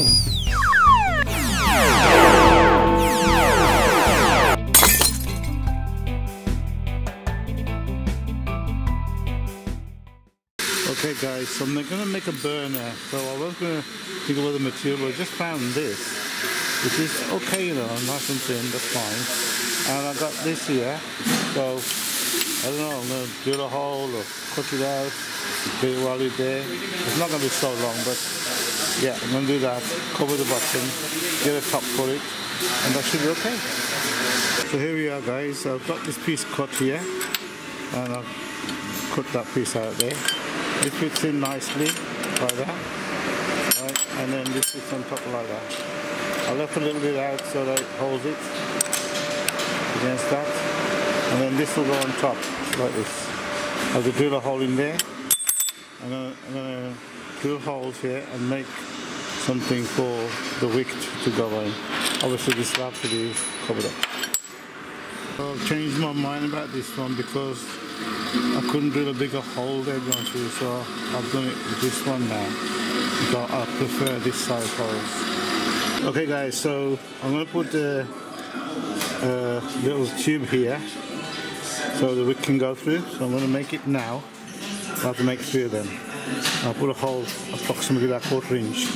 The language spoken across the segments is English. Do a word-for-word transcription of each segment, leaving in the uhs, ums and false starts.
Okay guys, so I'm gonna make a burner. So I was gonna take a little material, I just found this, which is okay though, nice and thin, that's fine. And I got this here, so I don't know, I'm gonna drill a hole or cut it out, do it while it's there. It's not gonna be so long, but yeah, I'm gonna do that, cover the bottom, get a top for it, and that should be okay. So here we are guys, I've got this piece cut here, and I've cut that piece out there. This fits in nicely, like that, right, and then this fits on top like that. I left a little bit out so that it holds it against that, and then this will go on top, like this. I have to drill a hole in there. I'm gonna, I'm gonna drill holes here and make something for the wick to go on. Obviously this will have to be covered up. I've changed my mind about this one because I couldn't drill a bigger hole there, so I've done it with this one now. So I prefer this size holes. Okay guys, so I'm going to put the uh, little tube here so the wick can go through. So I'm going to make it now. I have to make three of them. I'll put a hole approximately that quarter inch.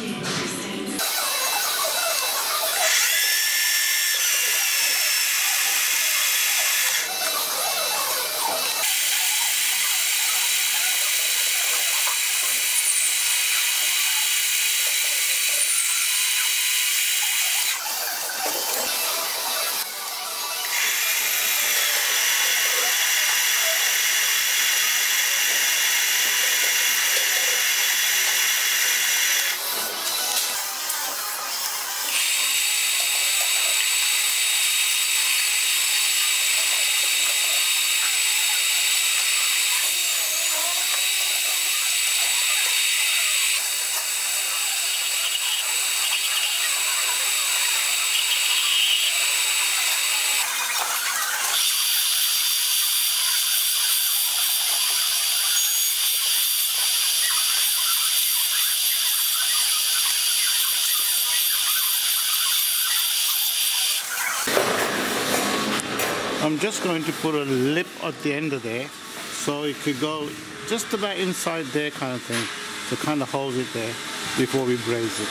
I'm just going to put a lip at the end of there so it could go just about inside there kind of thing, to kind of hold it there before we braise it.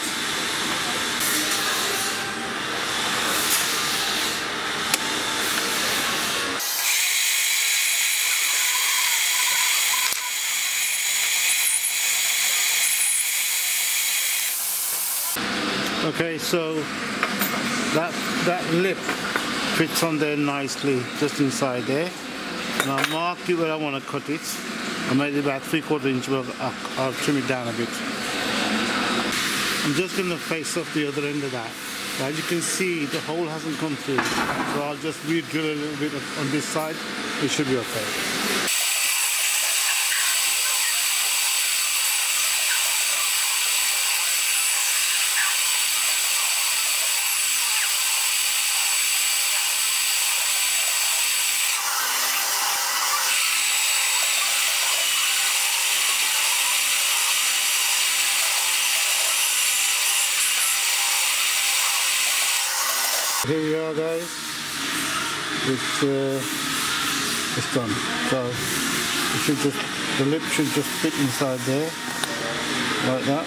Okay, so that, that lip fits on there nicely, just inside there. And I marked it where I want to cut it. I made it about three quarter inch, but I'll, I'll trim it down a bit. I'm just going to face off the other end of that. Now, as you can see, the hole hasn't come through. So I'll just re-drill a little bit on this side. It should be okay. Here we are guys, it's, uh, it's done, so it should just, the lip should just fit inside there, like that.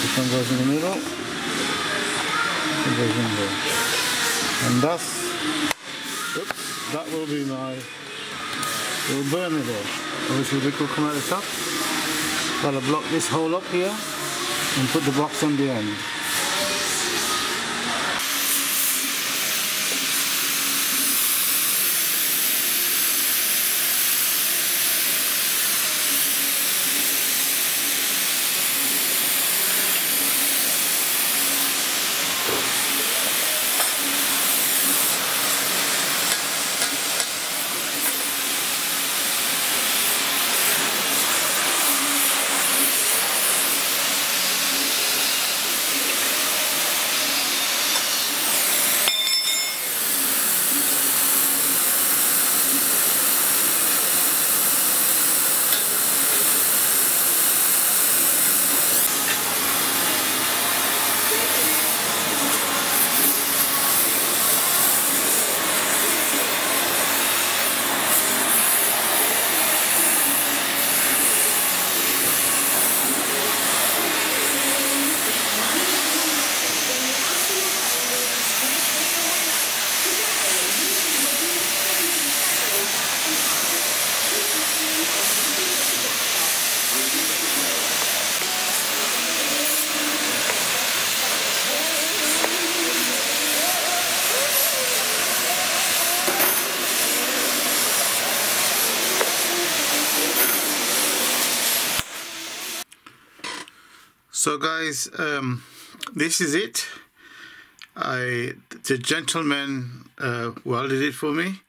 This one goes in the middle, it goes in there. And that's, oops, that will be my little burner there. Obviously the wick will come out of the top. Gotta block this hole up here and put the box on the end. So guys, um, this is it. I the gentleman uh, welded it for me,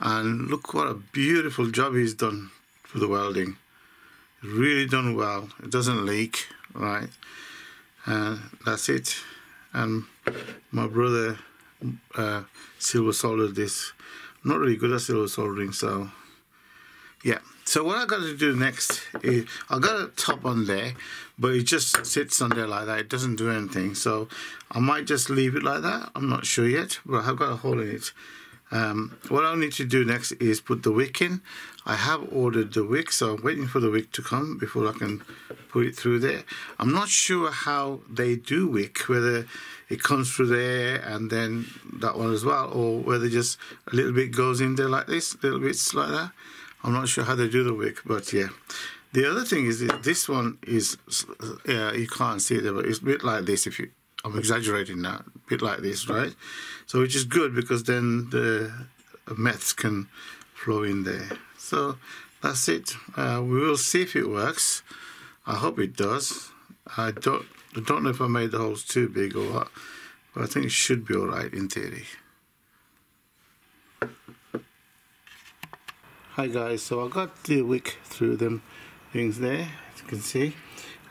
and look what a beautiful job he's done for the welding. Really done well. It doesn't leak, right? And uh, that's it. And my brother uh, silver soldered this. I'm not really good at silver soldering, so yeah. So what I got to do next is I got a top on there, but it just sits on there like that. It doesn't do anything. So I might just leave it like that. I'm not sure yet, but I have got a hole in it. Um, what I'll need to do next is put the wick in. I have ordered the wick, so I'm waiting for the wick to come before I can put it through there. I'm not sure how they do wick, whether it comes through there and then that one as well, or whether just a little bit goes in there like this, little bits like that. I'm not sure how they do the wick, but yeah. The other thing is that this one is, yeah, you can't see it there, but it's a bit like this. If you, I'm exaggerating now, a bit like this, right? So which is good because then the meths can flow in there. So that's it. Uh, we will see if it works. I hope it does. I don't, I don't know if I made the holes too big or what, but I think it should be all right in theory. Hi guys, so I got the wick through them things there, as you can see,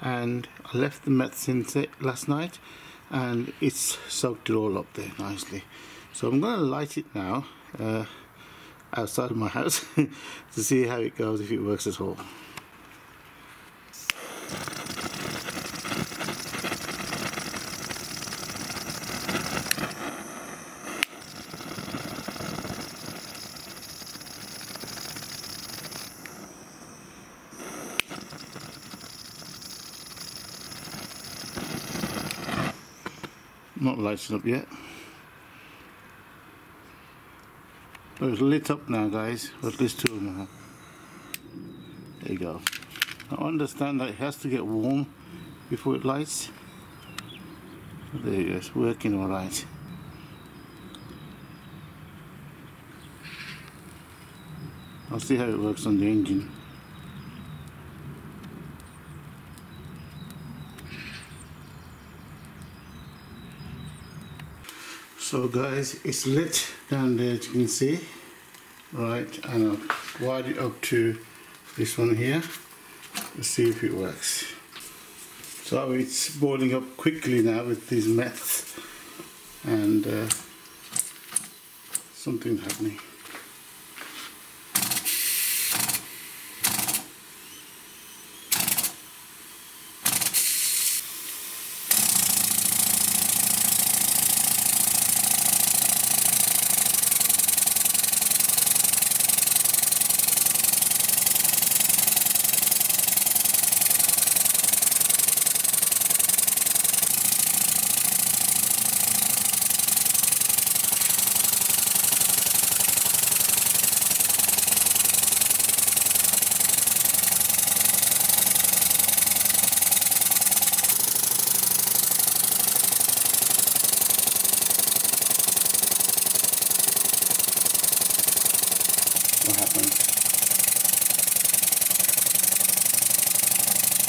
and I left the meths in last night and it's soaked it all up there nicely. So I'm going to light it now uh, outside of my house to see how it goes, if it works at all. Not lighting up yet, but it's lit up now, guys. At least two of them now. There you go. I understand that it has to get warm before it lights. There you go, it's working all right. I'll see how it works on the engine. So guys, it's lit down there, as you can see, right, and I've wired it up to this one here. Let's see if it works. So it's boiling up quickly now with these meths, and uh, something's happening.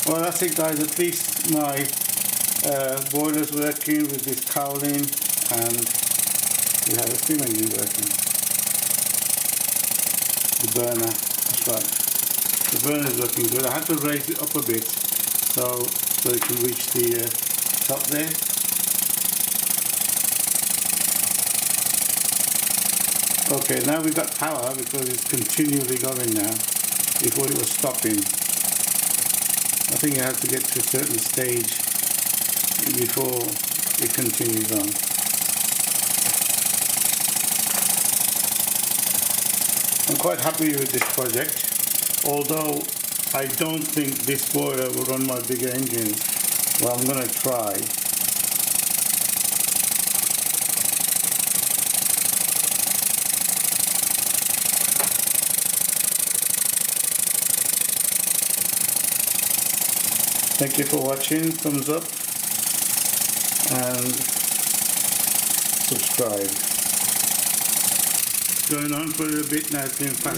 Well, that's it guys, at least my uh, boiler's working with this cowling, and we have a steam engine working. The burner, that's right. The burner's working good. I had to raise it up a bit so, so it can reach the uh, top there. Okay, now we've got power because it's continually going now. Before it was stopping. I think it has to get to a certain stage before it continues on. I'm quite happy with this project, although I don't think this boiler will run my bigger engines. Well, I'm going to try. Thank you for watching, thumbs up and subscribe. It's going on for a little bit now, it's been faster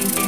and faster.